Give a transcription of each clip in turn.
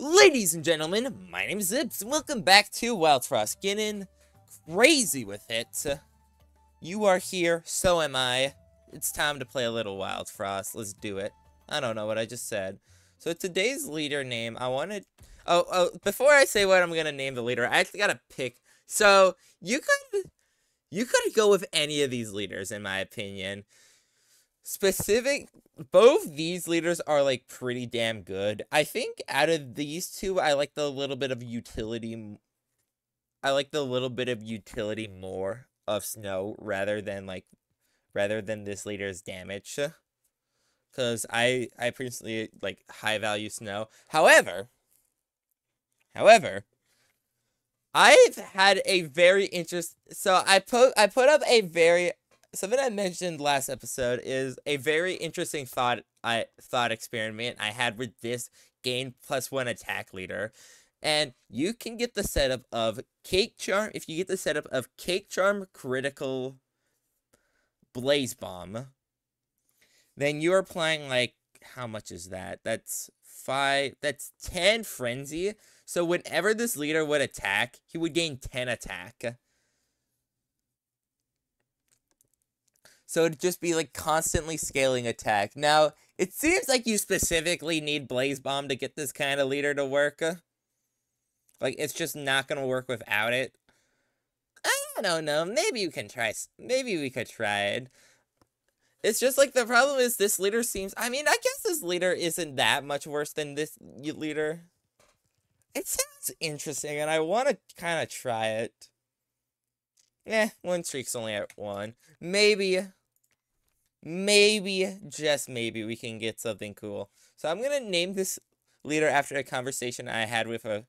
Ladies and gentlemen, my name is Zips, and welcome back to Wild Frost. Getting crazy with it. You are here, so am I. It's time to play a little Wild Frost. Let's do it. I don't know what I just said. So today's leader name, I wanted... Oh, before I say what I'm gonna name the leader, I actually gotta pick. So, you could go with any of these leaders, in my opinion. Both these leaders are, like, pretty damn good. I think out of these two, I like the little bit of utility. I like the little bit of utility more of Snow rather than this leader's damage. Because I personally like high-value Snow. However, I've had a very interesting... So, I put up a very... Something I mentioned last episode is a very interesting thought experiment I had with this gain +1 attack leader. And you can get the setup of Cake Charm. If you get the setup of Cake Charm, Critical, Blaze Bomb, then you're applying, like, how much is that? That's 5, that's 10 Frenzy. So whenever this leader would attack, he would gain 10 attack. So it'd just be, like, constantly scaling attack. Now, it seems like you specifically need Blaze Bomb to get this kind of leader to work. Like, it's just not gonna work without it. I don't know. Maybe we could try it. It's just, like, the problem is this leader seems... I mean, I guess this leader isn't that much worse than this leader. It sounds interesting, and I want to kind of try it. One streak's only at 1. Maybe, just maybe, we can get something cool. So I'm gonna name this leader after a conversation I had with a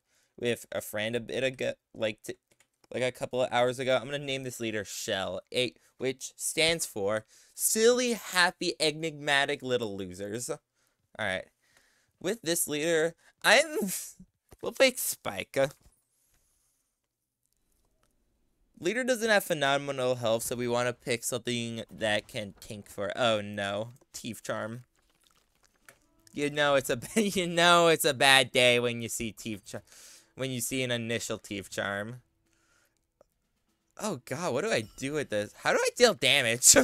friend a bit ago, like a couple of hours ago. I'm gonna name this leader Shell 8, which stands for Silly, Happy, Enigmatic Little Losers. All right. With this leader, we'll pick Spike. Leader doesn't have phenomenal health, so we want to pick something that can tank for... Oh, no. Thief Charm. You know it's a bad day when you see an initial Thief Charm. Oh, God. What do I do with this? How do I deal damage?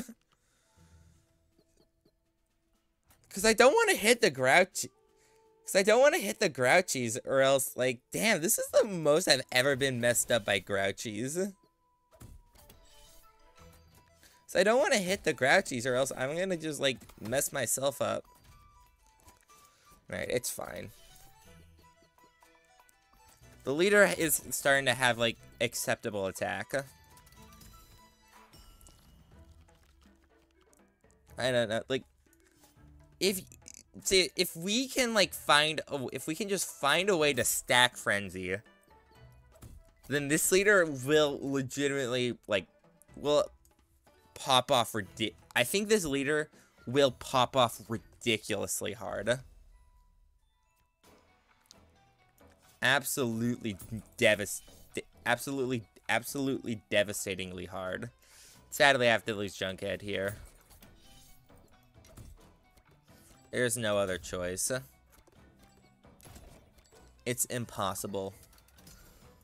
Because I don't want to hit the Grouchy. Because I don't want to hit the Grouchies, or else, like... Damn, this is the most I've ever been messed up by Grouchies. So I don't want to hit the Grouchies, or else I'm going to just, like, mess myself up. Alright, it's fine. The leader is starting to have, like, acceptable attack. I don't know, like... If we can just find a way to stack Frenzy, then this leader will legitimately, like... will... pop off I think this leader will pop off ridiculously hard. Absolutely devastatingly hard. Sadly, I have to lose Junkhead here. There's no other choice. It's impossible.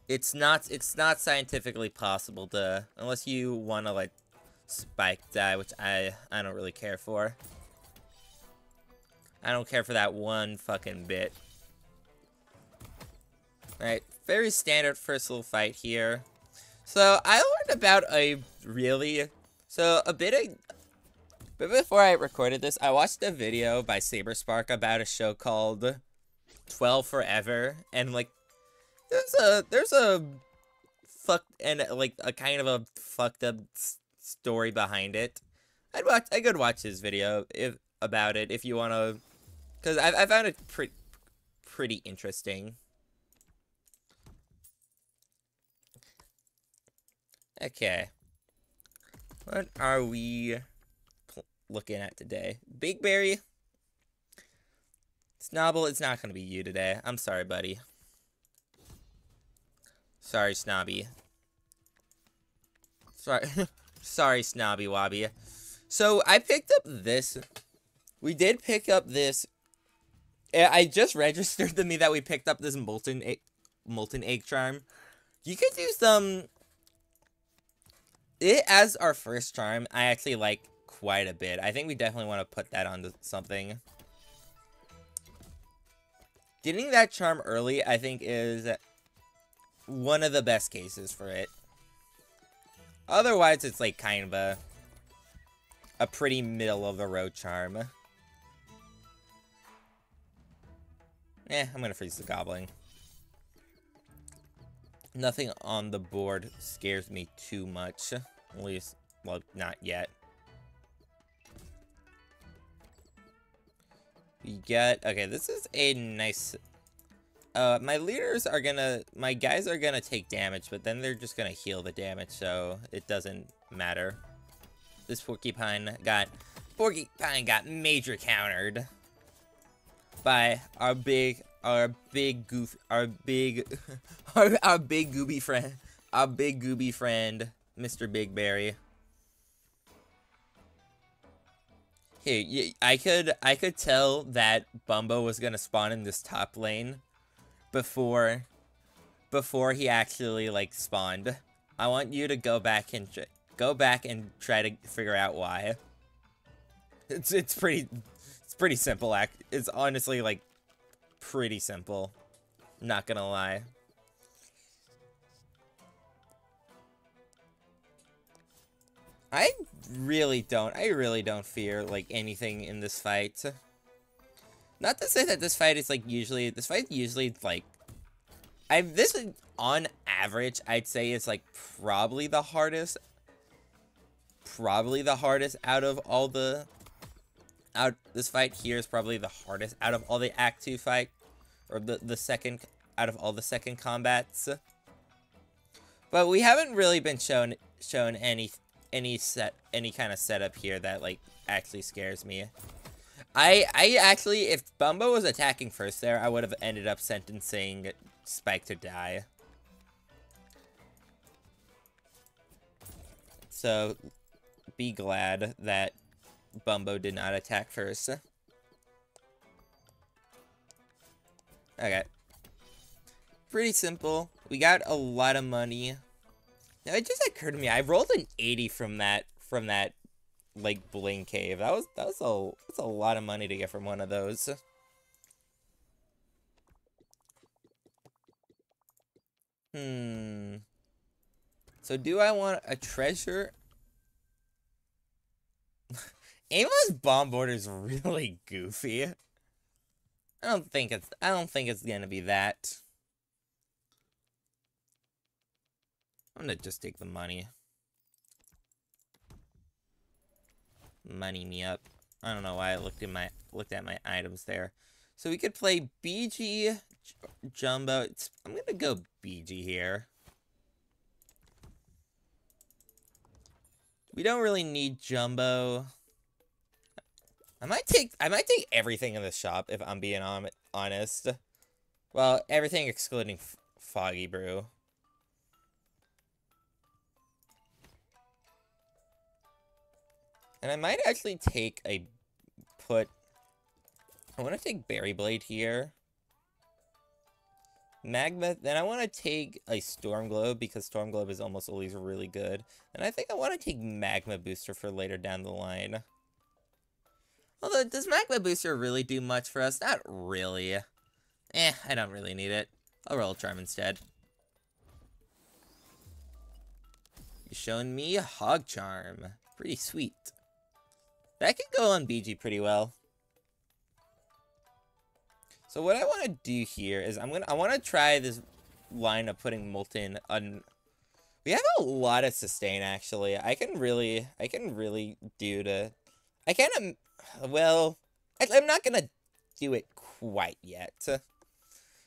It's not scientifically possible to, unless you want to, like, Spike die, which I don't really care for. I don't care for that one fucking bit. Alright, very standard first little fight here. So, I learned about But before I recorded this, I watched a video by Saber Spark about a show called 12 Forever. And, like, there's a fucked up story behind it. I could watch his video about it if you want to, because I found it pretty interesting. Okay, what are we looking at today? Big Berry. Snobble, it's not gonna be you today. I'm sorry, buddy. Sorry, Snobby. Sorry. Sorry, Snobby Wobby. So, I picked up this. We did pick up this I just registered to me that we picked up this molten egg charm. You could do some... It as our first charm, I actually like quite a bit. I think we definitely want to put that onto something. Getting that charm early, I think, is one of the best cases for it. Otherwise, it's like kind of a pretty middle-of-the-road charm. Eh, I'm gonna freeze the goblin. Nothing on the board scares me too much. At least, well, not yet. We get... Okay, this is a nice... My guys are gonna take damage, but then they're just gonna heal the damage, so it doesn't matter. This Porcupine got major countered by our big goobie friend, Mr. Bigberry. Hey, I could tell that Bumbo was gonna spawn in this top lane before he actually like spawned. I want you to go back and try to figure out why. It's pretty simple. It's honestly like pretty simple. Not gonna lie. I really don't fear like anything in this fight. Not to say that this is, on average, I'd say it's like probably the hardest out of all the this fight here is probably the hardest out of all the Act 2 fight, or the second out of all the second combats. But we haven't really been shown any kind of setup here that like actually scares me. I actually, if Bumbo was attacking first there, I would have ended up sentencing Spike to die. So, be glad that Bumbo did not attack first. Okay. Pretty simple. We got a lot of money. Now, it just occurred to me, I rolled an 80 from that like Bling Cave. That's a lot of money to get from one of those. So do I want a treasure? Aimless bomb board is really goofy. I don't think it's gonna be that. I'm gonna just take the money. Money me up. I don't know why I looked at my items there. So we could play BG Jumbo. I'm gonna go BG here. We don't really need Jumbo. I might take everything in the shop if I'm being honest. Well, everything excluding Foggy Brew. And I might actually I want to take Berry Blade here. Magma, then I want to take a Storm Globe because Storm Globe is almost always really good. And I think I want to take Magma Booster for later down the line. Although, does Magma Booster really do much for us? Not really. Eh, I don't really need it. I'll roll a Charm instead. You're showing me a Hog Charm. Pretty sweet. That could go on BG pretty well. So what I want to do here is I want to try this line of putting molten on. We have a lot of sustain actually. I can really do to. I can't. Well, I'm not gonna do it quite yet,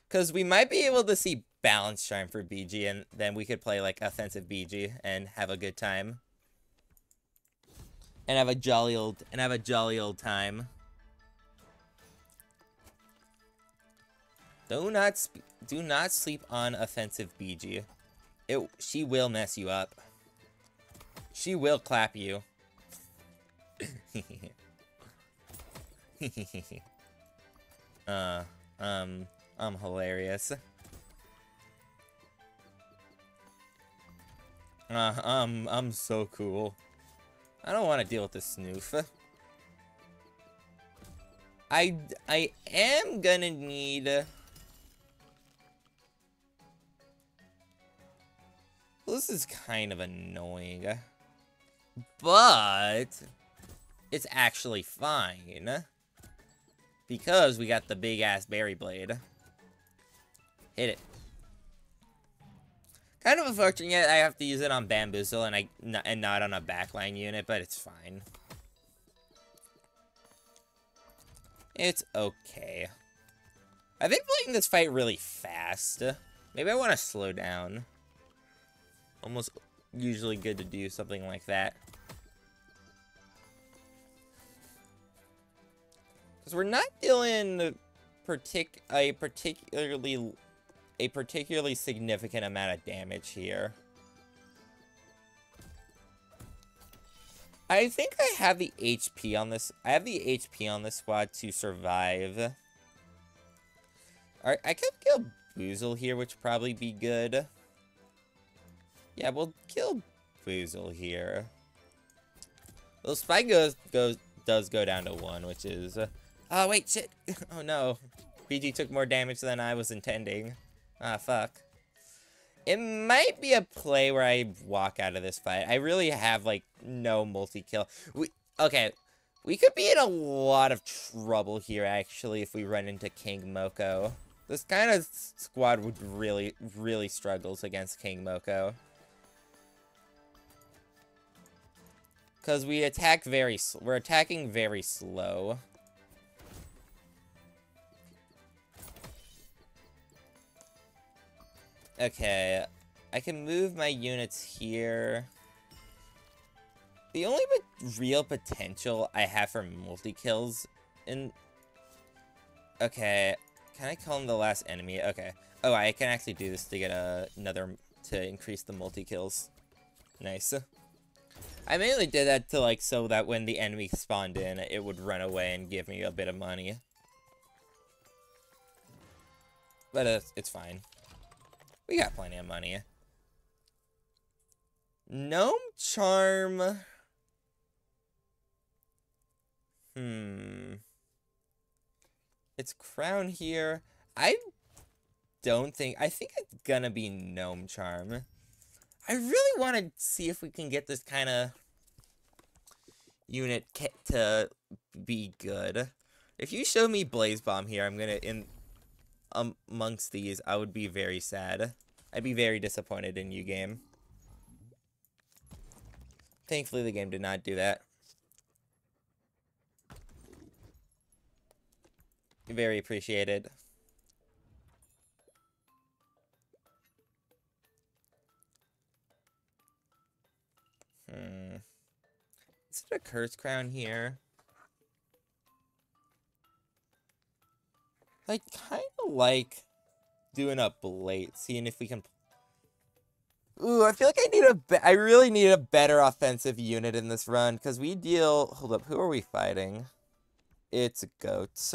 because we might be able to see balance charm for BG, and then we could play like offensive BG and have a good time. And have a jolly old time. Do not sleep on offensive BG. She will mess you up. She will clap you. I'm hilarious. I'm so cool. I don't want to deal with this snoof. I am gonna need... Well, this is kind of annoying. But... It's actually fine. Because we got the big-ass berry blade. Hit it. Kind of unfortunate I have to use it on Bamboozle and not on a backline unit, but it's fine. It's okay. I've been playing this fight really fast. Maybe I want to slow down. Almost usually good to do something like that. Because we're not dealing a particularly significant amount of damage here. I think I have the HP on this. I have the HP on this squad to survive. Alright, I could kill Boozle here, which would probably be good. Yeah, we'll kill Boozle here. Well, Spike does go down to 1, which is... oh, wait, shit. Oh, no. BG took more damage than I was intending. Ah, fuck. It might be a play where I walk out of this fight. I really have, like, no multi-kill. Okay, we could be in a lot of trouble here, actually, if we run into King Moko. This kind of squad would really struggles against King Moko. Because we attack we're attacking very slow. Okay, I can move my units here. The only real potential I have for multi-kills in... Okay, can I kill him the last enemy? Okay. Oh, I can actually do this to get another... to increase the multi-kills. Nice. I mainly did that to, like, so that when the enemy spawned in, it would run away and give me a bit of money. But it's fine. We got plenty of money. Gnome Charm. It's Crown here. I think it's gonna be Gnome Charm. I really want to see if we can get this kind of unit to be good. If you show me Blaze Bomb here, I'm gonna amongst these, I would be very sad. I'd be very disappointed in you, game. Thankfully, the game did not do that. Very appreciated. Is it a Curse Crown here? I kind of like doing up late, seeing if we can... Ooh, I feel like I really need a better offensive unit in this run, because we deal... Hold up, who are we fighting? It's goats.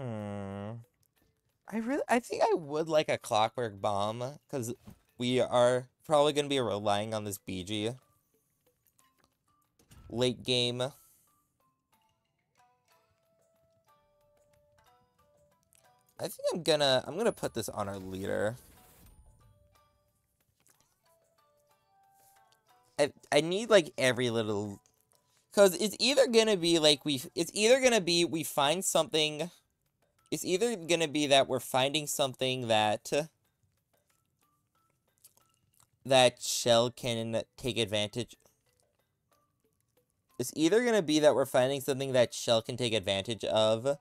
I think I would like a Clockwork Bomb, because we are probably going to be relying on this BG. Late game. I think I'm gonna put this on our leader. I need like every little, cause it's either gonna be that we're finding something that Shell can take advantage. It's either gonna be that we're finding something that Shell can take advantage of.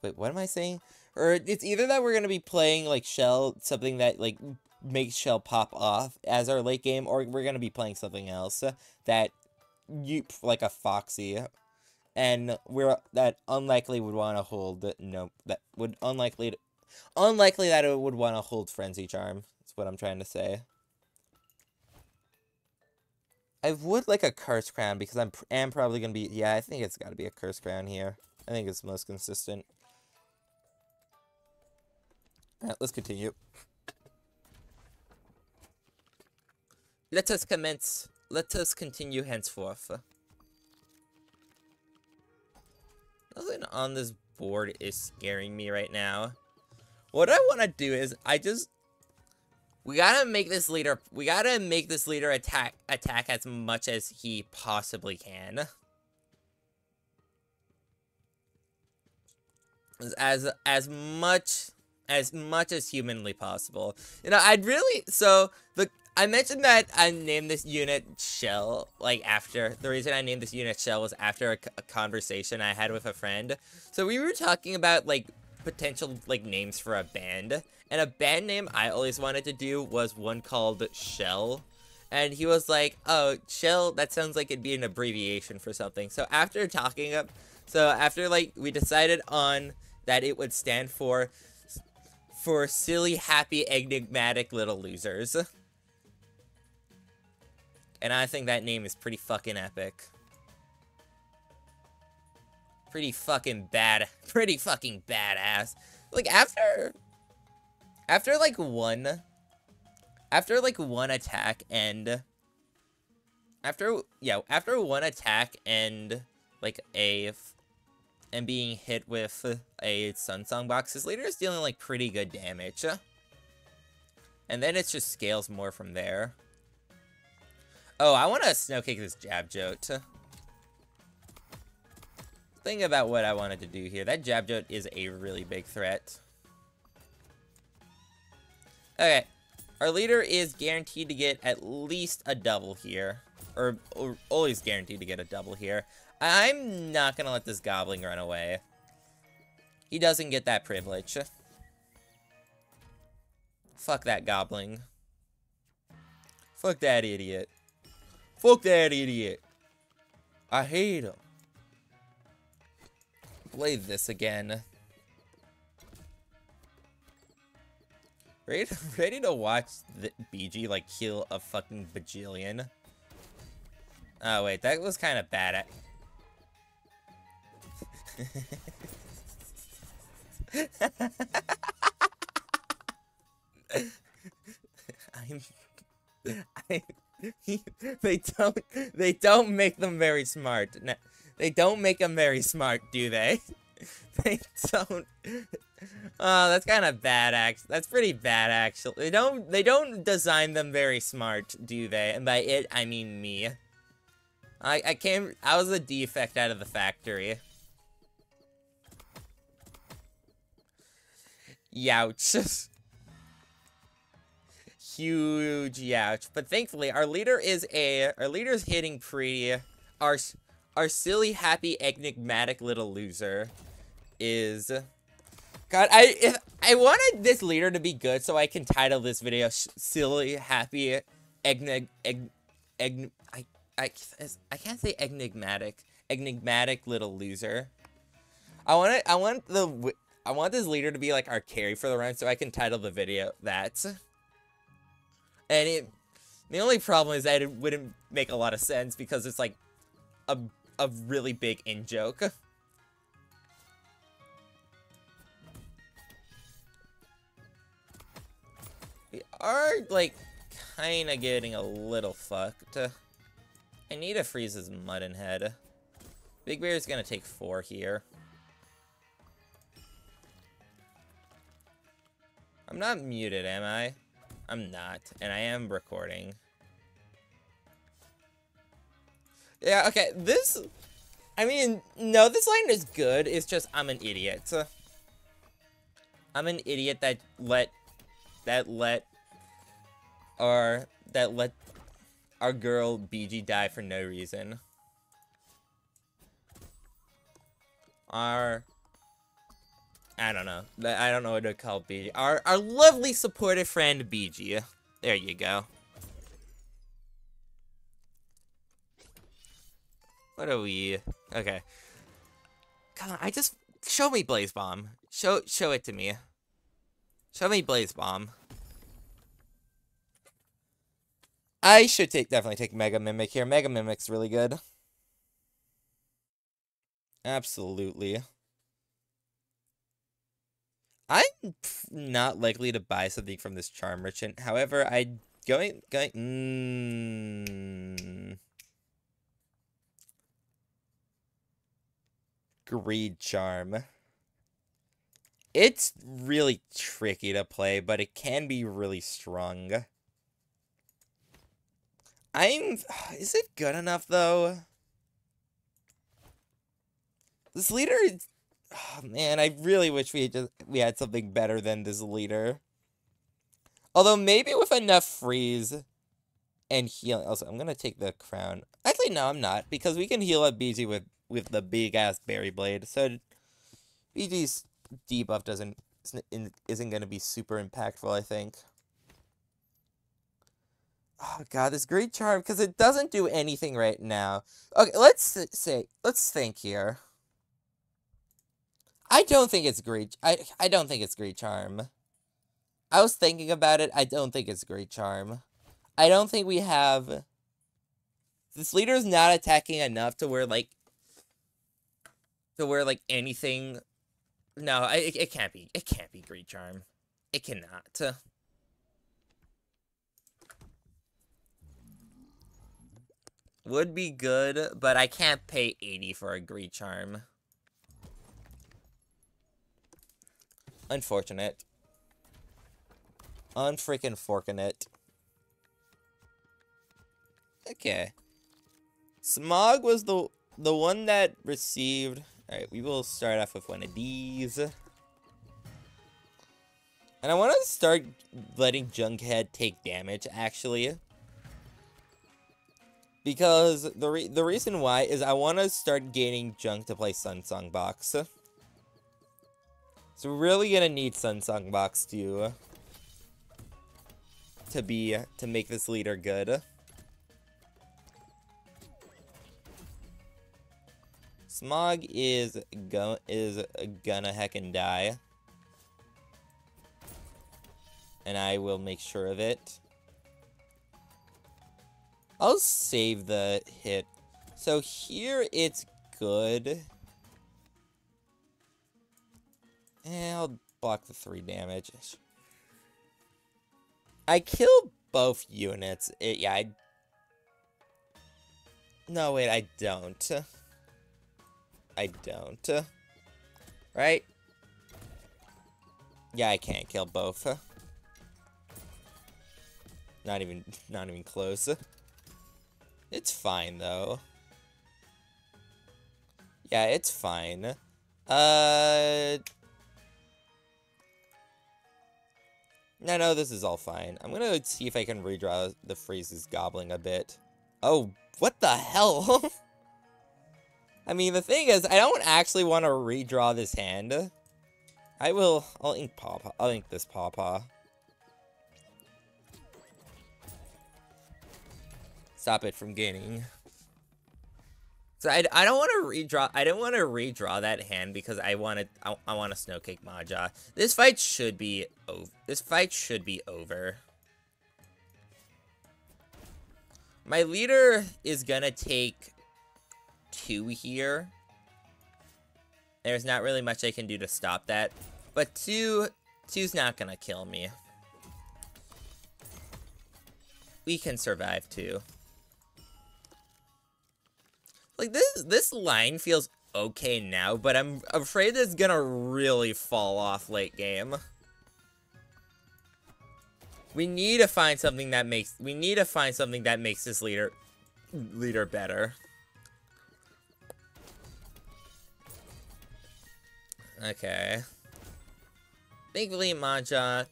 Wait, what am I saying? Or it's either that we're going to be playing, like, Shell, something that, like, makes Shell pop off as our late game, or we're going to be playing something else that, like a Foxy, and that unlikely would want to hold, no, that would unlikely that it would want to hold Frenzy Charm. That's what I'm trying to say. I would like a Curse Crown, because I'm probably going to be... Yeah, I think it's got to be a Curse Crown here. I think it's the most consistent. Alright, let's continue. Let us commence. Let us continue henceforth. Nothing on this board is scaring me right now. What I want to do is, we gotta make this leader, attack as much as he possibly can. As much as humanly possible. You know, I mentioned that I named this unit Shell, like, after... The reason I named this unit Shell was after a conversation I had with a friend. So we were talking about, like, potential, like, names for a band. And a band name I always wanted to do was one called Shell. And he was like, oh, Shell, that sounds like it'd be an abbreviation for something. So after talking up... So after, like, we decided on that it would stand for... silly, happy, enigmatic little losers. And I think that name is pretty fucking epic. Pretty fucking bad. Pretty fucking badass. Like, After, like, one attack and... After one attack and, like, and being hit with a Sunsong box, his leader is dealing, like, pretty good damage. And then it just scales more from there. Oh, I want to snow kick this Jab Jolt. Think about what I wanted to do here. That Jab Jolt is a really big threat. Okay. Our leader is guaranteed to get at least a double here. Or always guaranteed to get a double here. I'm not going to let this Goblin run away. He doesn't get that privilege. Fuck that Goblin. Fuck that idiot. Fuck that idiot. I hate him. Play this again. Ready to watch the BG, like, kill a fucking bajillion. Oh, wait. That was kind of bad. They don't make them very smart. No, they don't make them very smart, do they? They don't. Oh, that's kind of bad. That's pretty bad, actually. They don't design them very smart, do they? And by it, I mean me. I was a defect out of the factory. Youch. Huge youch. But thankfully, our leader's hitting pretty. Our silly, happy, enigmatic little loser is... God, I wanted this leader to be good so I can title this video silly, happy, I can't say enigmatic little loser. I want this leader to be, like, our carry for the run, so I can title the video that. And the only problem is that it wouldn't make a lot of sense because it's, like, a really big in-joke. We are, like, kinda getting a little fucked. I need to freeze his Mudden Head. Big Bear's gonna take 4 here. I'm not muted, am I? I'm not, and I am recording. Yeah, okay, this... I mean, no, this line is good, it's just I'm an idiot. I'm an idiot that let our girl BG die for no reason. I don't know. I don't know what to call BG. Our lovely supportive friend BG. There you go. What are we? Okay. Come on, show me Blaze Bomb. Show it to me. Show me Blaze Bomb. I should definitely take Mega Mimic here. Mega Mimic's really good. Absolutely. I'm not likely to buy something from this Charm Merchant. However, I'm going. Greed Charm. It's really tricky to play, but it can be really strong. Is it good enough, though? This leader is... Oh, man, I really wish we had something better than this leader. Although, maybe with enough freeze and healing... Also, I'm going to take the crown. Actually, no, I'm not, because we can heal up BG with the big-ass Berry Blade. So, BG's debuff isn't going to be super impactful, I think. Oh, God, this Greed Charm, because it doesn't do anything right now. Okay, let's think here. I don't think it's Greed. I don't think it's Greed Charm. I was thinking about it. I don't think it's Greed Charm. I don't think we have... This leader is not attacking enough to where, like... To where, like, anything... No, it can't be. It can't be Greed Charm. It cannot. Would be good, but I can't pay 80 for a Greed Charm. Unfortunate. Unfreaking forking it. Okay. Smog was the one that received. Alright, we will start off with one of these. And I want to start letting Junkhead take damage, actually. Because the reason why is I want to start gaining junk to play Sunsong Box. So we're really going to need Sunsong Box to make this leader good. Smog is gonna heckin' die. And I will make sure of it. I'll save the hit. So here it's good. And I'll block the 3 damage. I kill both units. No, wait, I don't. Right? Yeah, I can't kill both. Not even close. It's fine, though. Yeah, it's fine. No, this is all fine. I'm gonna see if I can redraw the freeze's gobbling a bit. Oh, what the hell? I mean, the thing is, I don't actually want to redraw this hand. I'll ink Pawpaw. I'll ink this Pawpaw. Stop it from gaining. So I don't want to redraw. I don't want to redraw that hand because I want to Snow Kick Majah. This fight should be over. My leader is gonna take 2 here. There's not really much I can do to stop that, but two's not gonna kill me. We can survive 2. Like this line feels okay now, but I'm afraid it's gonna really fall off late game. We need to find something that makes this leader better. Okay. Thankfully, Majah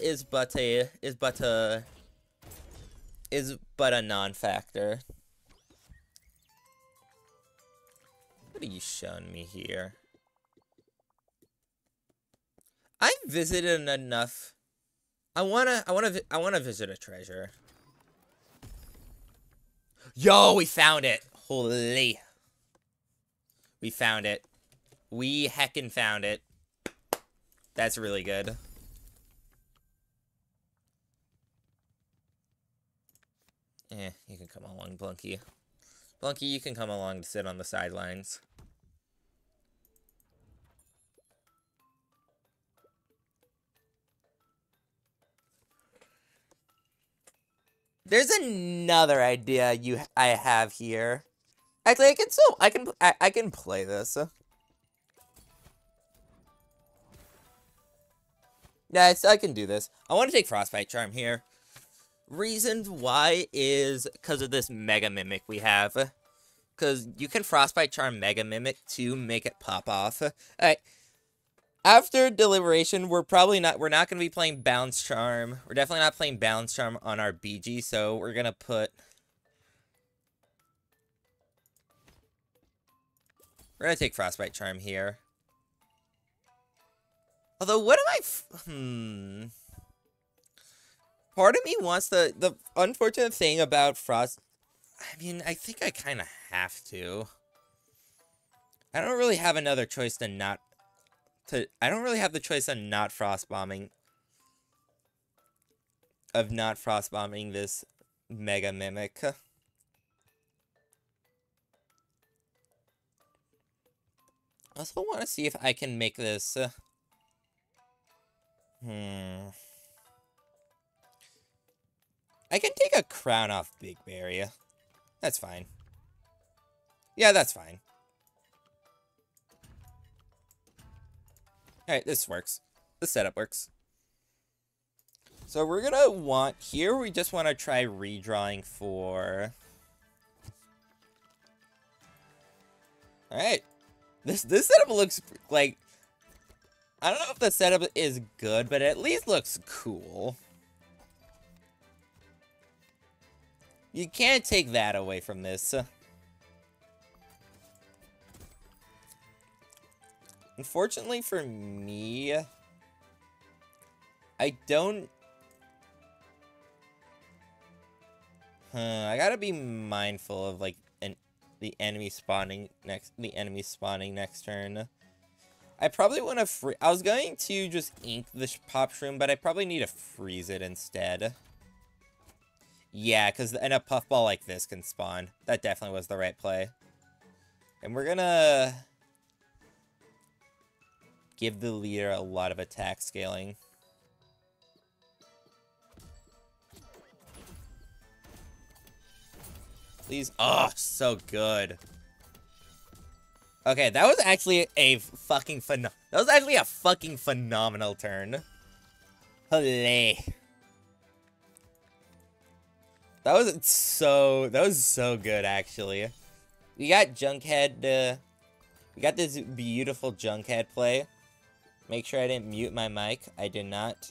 is but a non-factor. What are you showing me here? I've visited enough. I wanna visit a treasure. Yo, we found it! Holy. We found it. We heckin' found it. That's really good. You can come along, Blunky. Blunky, you can come along to sit on the sidelines. There's another idea I have here. Actually, I can play this. Yeah, I can do this. I want to take Frostbite Charm here. Reason why is because of this Mega Mimic we have. Because you can Frostbite Charm Mega Mimic to make it pop off. Alright. After Deliberation, we're not going to be playing Bounce Charm. We're definitely not playing Bounce Charm on our BG, so we're going to put... We're going to take Frostbite Charm here. Although, what am I... Part of me wants the unfortunate thing about Frost... I mean, I think I kind of have to. I don't really have another choice than not... I don't really have the choice on not Frost Bombing... Of not Frost Bombing this Mega Mimic. I also want to see if I can make this... I can take a crown off Big Barrier. That's fine. Yeah, that's fine. Alright, this works. The setup works. So we're gonna want... Here, we just want to try redrawing for... Alright. This setup looks like... I don't know if the setup is good, but it at least looks cool. You can't take that away from this. Unfortunately for me, I don't... I gotta be mindful of, like, the enemy spawning next turn. I probably want to free... I was going to just ink the Pop Shroom, but I probably need to freeze it instead. Yeah, because and a puffball like this can spawn. That definitely was the right play. And we're gonna give the leader a lot of attack scaling. Please. Oh, so good. Okay, that was actually a fucking phenomenal turn. Holy. That was so good, actually. We got Junkhead, we got this beautiful Junkhead play. Make sure I didn't mute my mic. I did not.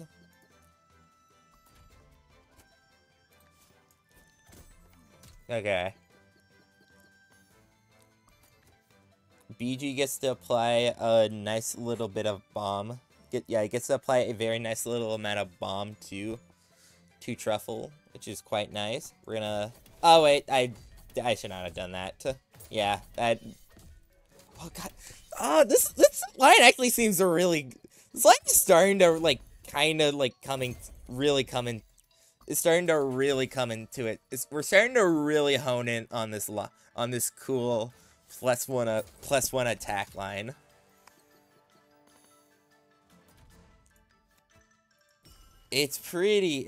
Okay. BG gets to apply a nice little bit of bomb. He gets to apply a very nice little amount of bomb to Truffle, which is quite nice. We're gonna... Oh, wait, I should not have done that. Yeah, that... Oh, God. Oh, this line actually seems really... This line is starting to, like, kind of, like, really coming... It's starting to really come into it. We're starting to really hone in on this cool plus one attack line. It's pretty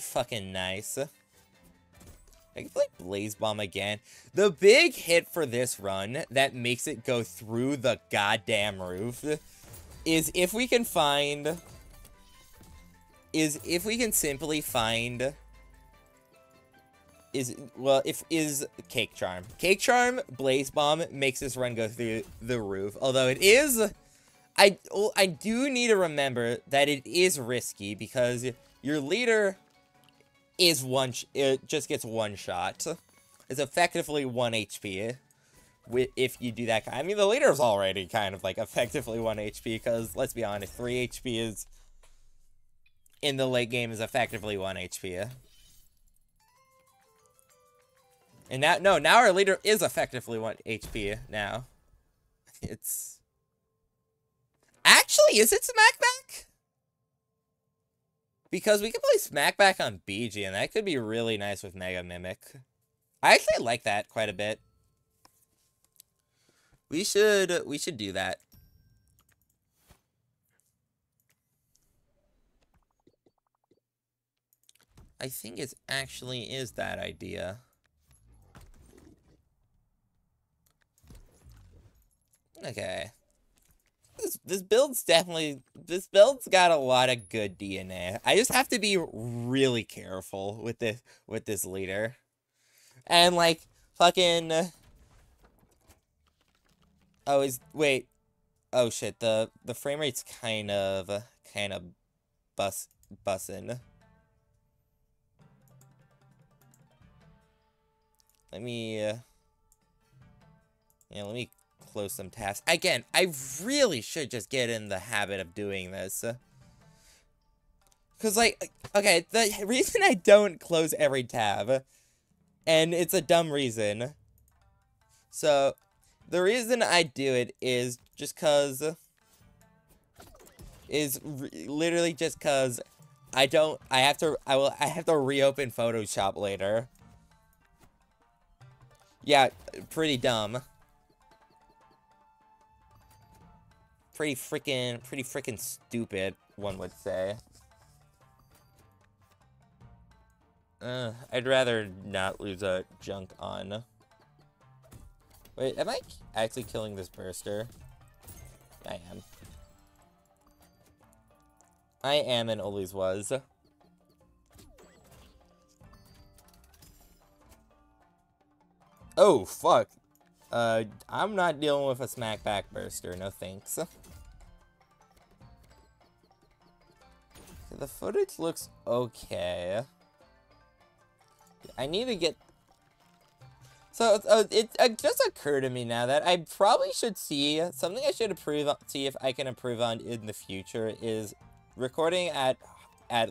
fucking nice. I can play Blaze Bomb again. The big hit for this run that makes it go through the goddamn roof is if we can find... is Cake Charm. Cake Charm, Blaze Bomb makes this run go through the roof. Although it is... I do need to remember that it is risky because your leader is it just gets one shot. It's effectively 1 HP if you do that. I mean, the leader's already kind of like effectively 1 HP because, let's be honest, 3 HP is in the late game is effectively 1 HP. And now our leader is effectively 1 HP now. It's... Actually, is it Smack Back? Because we can play Smackback on BG, and that could be really nice with Mega Mimic. I actually like that quite a bit. We should do that. I think it actually is that idea. Okay. This build's got a lot of good DNA. I just have to be really careful with this leader. And like fucking oh shit, the frame rate's kind of bussin'. Let me close some tabs. Again, I really should just get in the habit of doing this. Because, like, okay, the reason I don't close every tab, and it's a dumb reason. So, the reason I do it is just because, literally just because I have to reopen Photoshop later. Yeah, pretty dumb. Pretty freaking stupid, one would say. I'd rather not lose a junk on. Wait, am I actually killing this burster? I am. I am and always was. Oh, fuck. I'm not dealing with a Smackback burster, no thanks. The footage looks okay. I need to get... So, it just occurred to me now that I probably should see... Something I should see if I can improve on in the future is recording at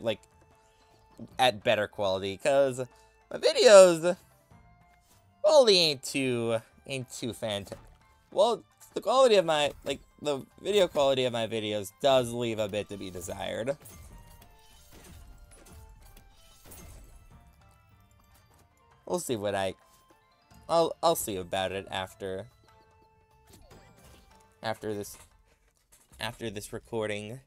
better quality. Because my videos... Well, they ain't too fantastic. Well, the quality of my, like, the video quality of my videos does leave a bit to be desired. We'll see what I'll see about it after this recording.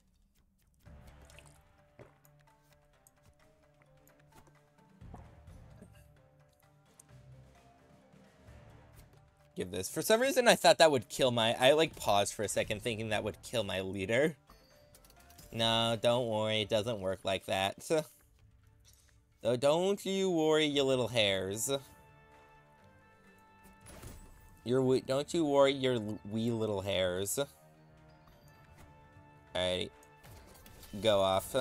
Give this. For some reason, I thought that would kill my... I, like, paused for a second thinking that would kill my leader. No, don't worry. It doesn't work like that. So don't you worry, you little hairs. Don't you worry, your wee little hairs. Alrighty. Go off.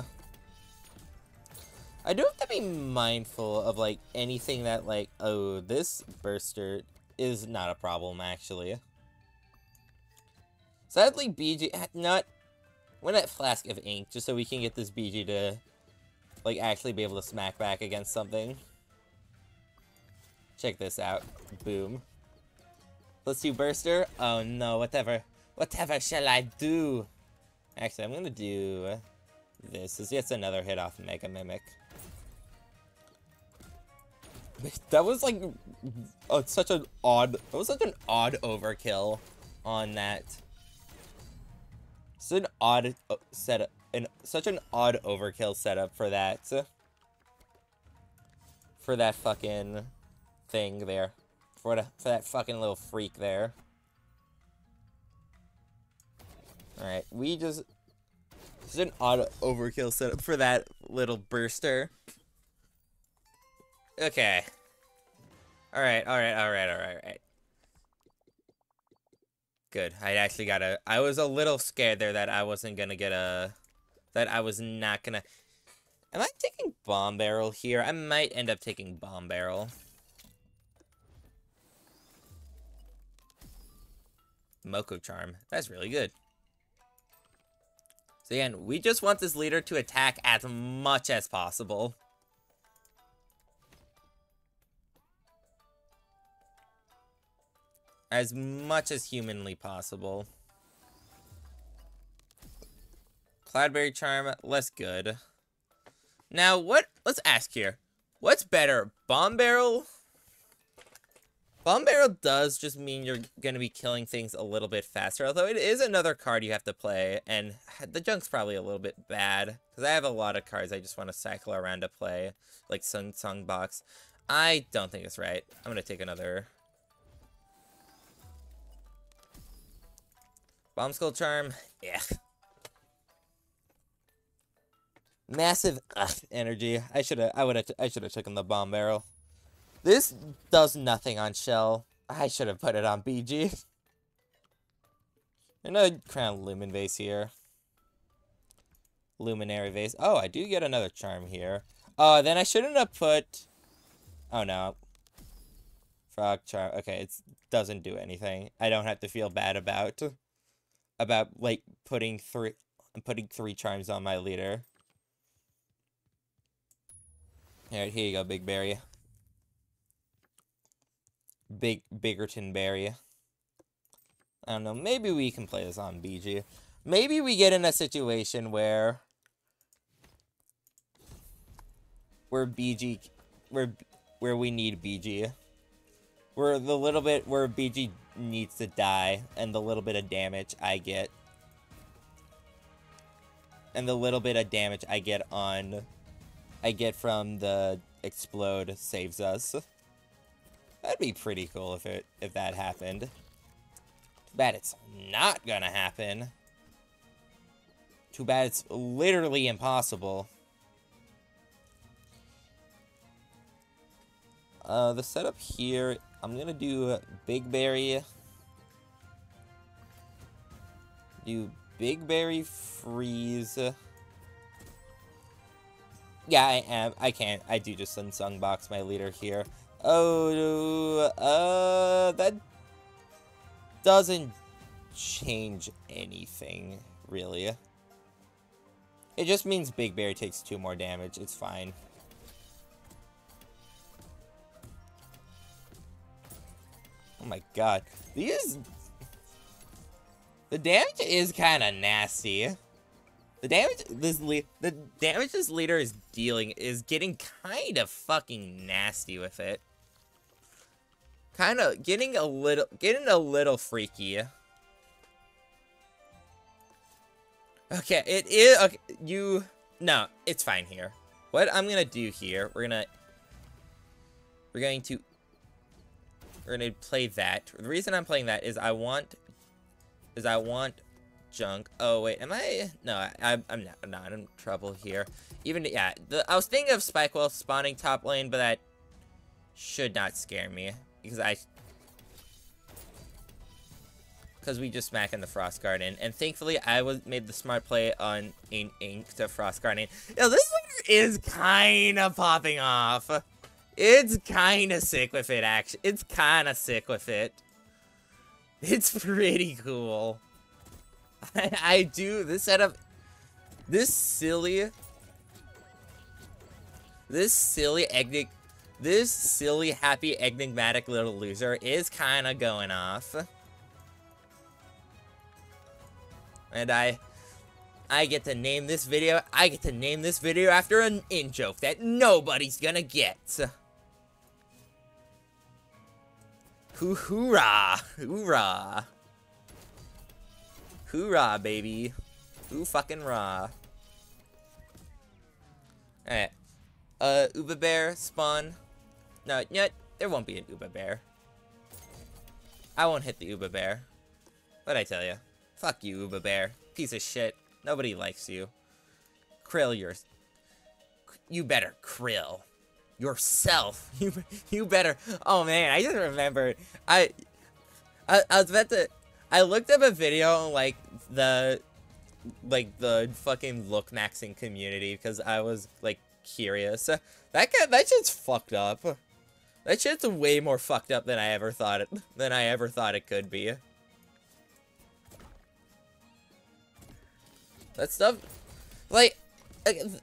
I do have to be mindful of, like, anything that, like... Oh, this burster... is not a problem, actually. Sadly, BG... Not... We're not Flask of Ink, just so we can get this BG to... Like, actually be able to smack back against something. Check this out. Boom. Let's do Burster. Oh, no. Whatever. Whatever shall I do? Actually, I'm gonna do... This is yet another hit off Mega Mimic. That was like such an odd overkill on that. Such an odd overkill setup for that. For that fucking thing there. For that fucking little freak there. All right, such an odd overkill setup for that little burster. Okay. Alright. Good. I was a little scared there that I wasn't gonna get a... That I was not gonna... Am I taking Bomb Barrel here? I might end up taking Bomb Barrel. Moko Charm. That's really good. So again, we just want this leader to attack as much as possible. As much as humanly possible. Cloudberry Charm, less good. Now, what? Let's ask here. What's better, bomb barrel? Bomb barrel does just mean you're gonna be killing things a little bit faster, although it is another card you have to play, and the junk's probably a little bit bad because I have a lot of cards I just want to cycle around to play, like Sun Song Box. I don't think it's right. I'm gonna take another Bomb Skull Charm. Yeah. Massive energy. I should have taken the bomb barrel. This does nothing on Shell. I should have put it on BG. Another Crown Lumen Vase here. Luminary Vase. Oh, I do get another charm here. Oh, then I shouldn't have put... Oh, no. Frog Charm. Okay, it doesn't do anything. I don't have to feel bad about putting three charms on my leader. Alright, here you go, Big Berry. Biggerton Berry. I don't know, maybe we can play this on BG. Maybe we get in a situation where we need BG. Where BG needs to die, and the little bit of damage I get. And the little bit of damage I get from the explode saves us. That'd be pretty cool if that happened. Too bad it's not gonna happen. Too bad it's literally impossible. The setup here, I'm gonna do Big Berry. Do Big Berry Freeze. Yeah, I am. I can't. I do just Unsung Box my leader here. Oh, that doesn't change anything, really. It just means Big Berry takes 2 more damage. It's fine. Oh my god. The damage is kind of nasty. The damage this leader is dealing is getting kind of fucking nasty with it. Kind of getting a little freaky. Okay, it is okay, no, it's fine here. What I'm going to do here, we're going to play that. The reason I'm playing that is I want junk. Oh wait, am I? No, I'm not in trouble here. Even yeah, I was thinking of Spikewell spawning top lane, but that should not scare me because we just smack in the Frost Garden, and thankfully I made the smart play on Ink to Frost Garden. Yo, this is kind of popping off. It's kind of sick with it. Actually, it's kind of sick with it. It's pretty cool. I do this setup. This silly happy enigmatic little loser is kind of going off, and I get to name this video. I get to name this video after an in joke that nobody's gonna get. Hoorah! Hoorah! Hoorah, baby. Ooh, fucking raw. Alright. Uba Bear, spawn. No, yet there won't be an Uba Bear. I won't hit the Uba Bear. What'd I tell you? Fuck you, Uba Bear. Piece of shit. Nobody likes you. Krill yours. You better krill yourself. You better. Oh man, I just remembered. I was about to. I looked up a video like the fucking look maxing community because I was like curious. That shit's fucked up. That shit's way more fucked up than I ever thought it could be. That stuff, like, the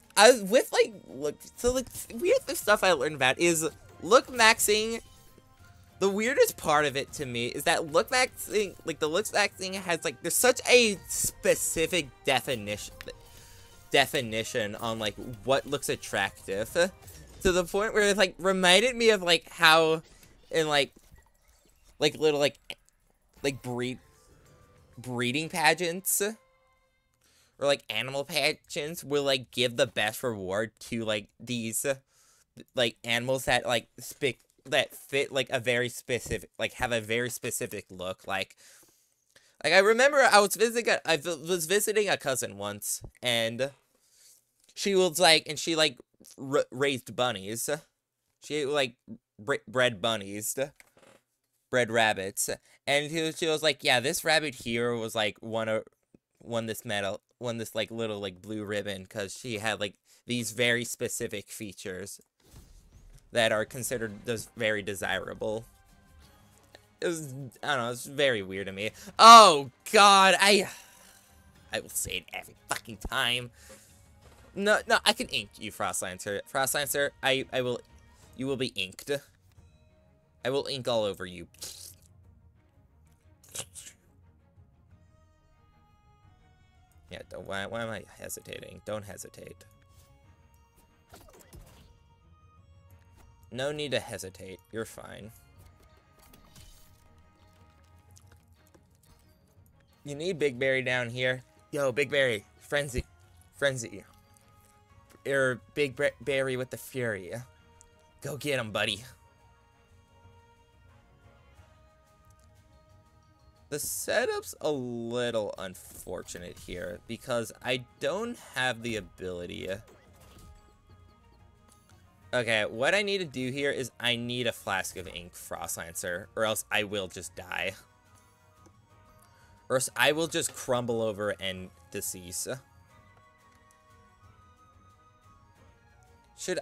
weird stuff I learned about is look maxing. The weirdest part of it to me is that the look maxing has, like, there's such a specific definition. definition on, like, what looks attractive, to the point where it, like, reminded me of, like, how in, like, little, like, breeding pageants, or, like, animal pageants will, like, give the best reward to, like, these, like, animals that, like, that fit, like, a very specific, like, have a very specific look, like, I remember I was visiting a cousin once, and she was, like, and she, like, raised bunnies. She, like, bred bunnies. Bred rabbits. And she was like, yeah, this rabbit here was, like, won this medal, won this, like, little, like, blue ribbon, because she had, like, these very specific features that are considered very desirable. It was, I don't know, it's very weird to me. Oh, God, I will say it every fucking time. No, I can ink you, Frostlancer. Frostlancer, I will, you will be inked. I will ink all over you. Yeah, don't, why am I hesitating? Don't hesitate. No need to hesitate, you're fine. You need Big Berry down here. Yo, Big Berry. Frenzy. Frenzy. Big Berry with the Fury. Go get him, buddy. The setup's a little unfortunate here, because I don't have the ability. Okay, what I need to do here is I need a flask of ink, Frostlancer, or else I will just die. First, I will just crumble over and decease. Should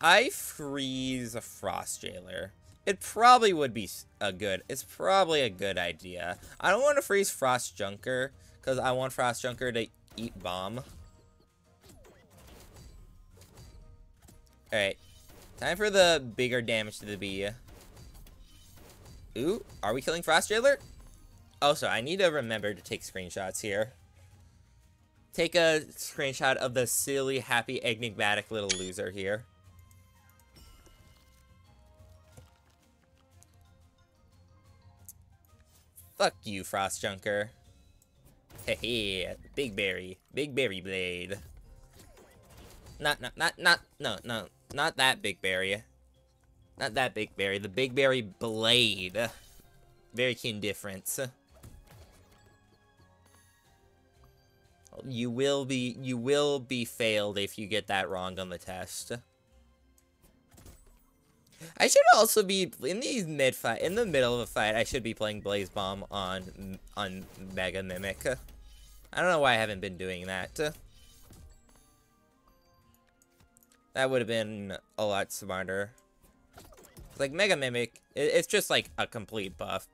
I freeze a Frost Jailer? It probably would be it's probably a good idea. I don't want to freeze Frost Junker, because I want Frost Junker to eat bomb. Alright, time for the bigger damage to the bee. Ooh, are we killing Frost Jailer? Also, I need to remember to take screenshots here. Take a screenshot of the silly, happy, enigmatic little loser here. Fuck you, Frost Junker. Hey, Big Berry. Big Berry Blade. Not that Big Berry. Not that Big Berry. The Big Berry Blade. Very keen difference. You will be failed if you get that wrong on the test. I should also be in the middle of a fight. I should be playing Blaze Bomb on Mega Mimic. I don't know why I haven't been doing that. That would have been a lot smarter. Like Mega Mimic, it's just like a complete buff.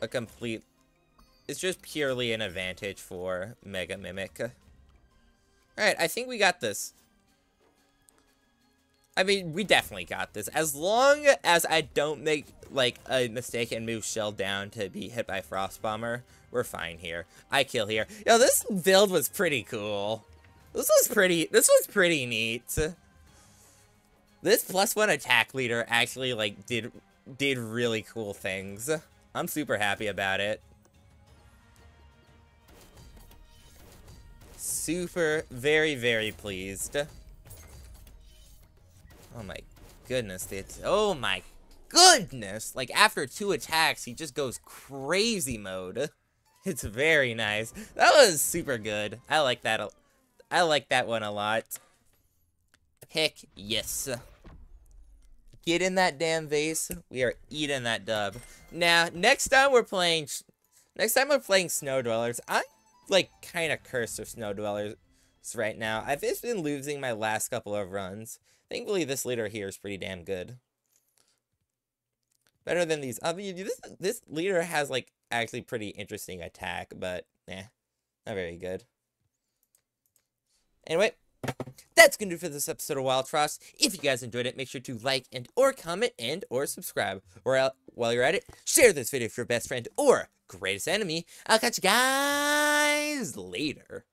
It's just purely an advantage for Mega Mimic. Alright, I think we got this. I mean, we definitely got this. As long as I don't make, like, a mistake and move Shell down to be hit by Frost Bomber, we're fine here. I kill here. Yo, this build was pretty cool. This was pretty neat. This +1 attack leader actually, like, did really cool things. I'm super happy about it. Super, very, very pleased. Oh my goodness, oh my goodness! Like, after 2 attacks, he just goes crazy mode. It's very nice. That was super good. I like that. I like that one a lot. Heck yes. Get in that damn vase. We are eating that dub. Now, next time we're playing Snow Dwellers, I'm like kind of cursed with Snow Dwellers right now. I've just been losing my last couple of runs. Thankfully, this leader here is pretty damn good. Better than these other. This leader has like actually pretty interesting attack, but nah, not very good. Anyway, that's gonna do for this episode of Wild Frost. If you guys enjoyed it, make sure to like and or comment and or subscribe. Or while you're at it, share this video with your best friend or greatest enemy. I'll catch you guys later.